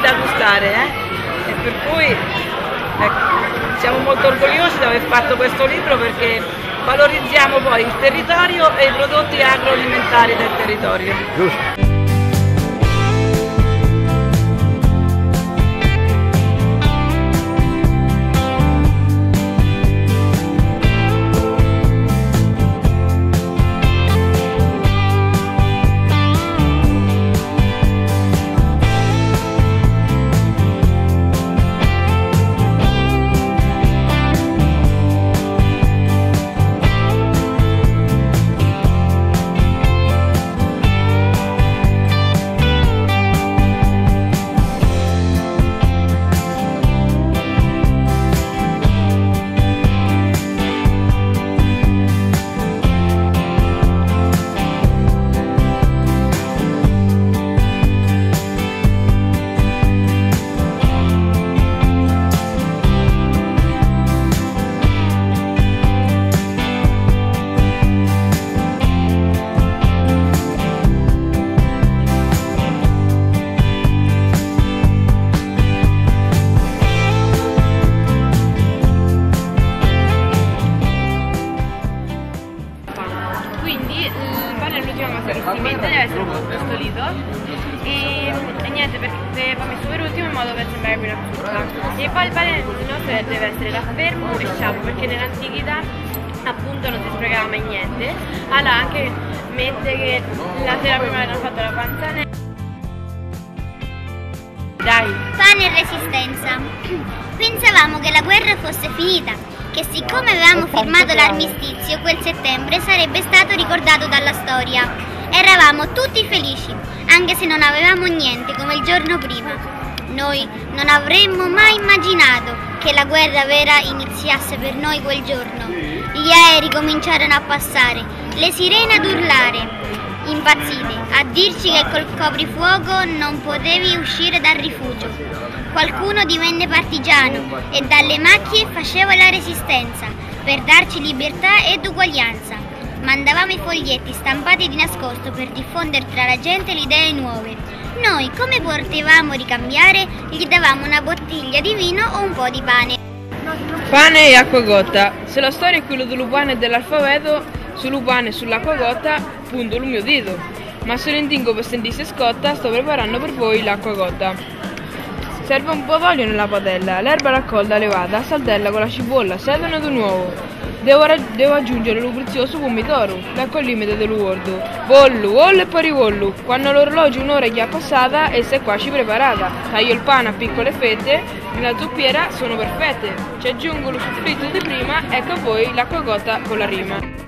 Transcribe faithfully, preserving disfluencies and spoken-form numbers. da gustare, eh? E per cui ecco, siamo molto orgogliosi di aver fatto questo libro, perché valorizziamo poi il territorio e i prodotti agroalimentari del territorio. Giusto. Deve essere molto stolito e, e niente, perché va messo per ultimo in modo per sembrare più una frutta. E poi il pane nostro deve essere da fermo e sciapo, perché nell'antichità appunto non si sprecava mai niente. Allora anche mette che la sera prima hanno fatto la panzana. Dai. Pane e resistenza. Pensavamo che la guerra fosse finita, che siccome avevamo firmato l'armistizio quel settembre sarebbe stato ricordato dalla storia. Eravamo tutti felici, anche se non avevamo niente come il giorno prima. Noi non avremmo mai immaginato che la guerra vera iniziasse per noi quel giorno. Gli aerei cominciarono a passare, le sirene ad urlare, impazzite, a dirci che col coprifuoco non potevi uscire dal rifugio. Qualcuno divenne partigiano e dalle macchie faceva la resistenza per darci libertà ed uguaglianza. Mandavamo i foglietti stampati di nascosto per diffondere tra la gente le idee nuove. Noi, come potevamo ricambiare, gli davamo una bottiglia di vino o un po' di pane. Pane e acqua gotta. Se la storia è quella dell'ubano e dell'alfabeto, sull'ubano e sull'acqua gotta punto il mio dito. Ma se l'intingo per sentirsi scotta, sto preparando per voi l'acqua gotta. Serve un po' d'olio nella padella, l'erba raccolta levata, saldella con la cipolla, sedano di un uovo. Devo, devo aggiungere l'uprezioso pomidoro, l'acqua al limite dell'uordo. Vollu, vollu e parivollu, quando l'orologio un'ora è già passata e se qua ci preparata. Taglio il pane a piccole fette, nella zuppiera sono perfette. Ci aggiungo lo soffritto di prima, ecco a voi l'acqua cotta con la rima.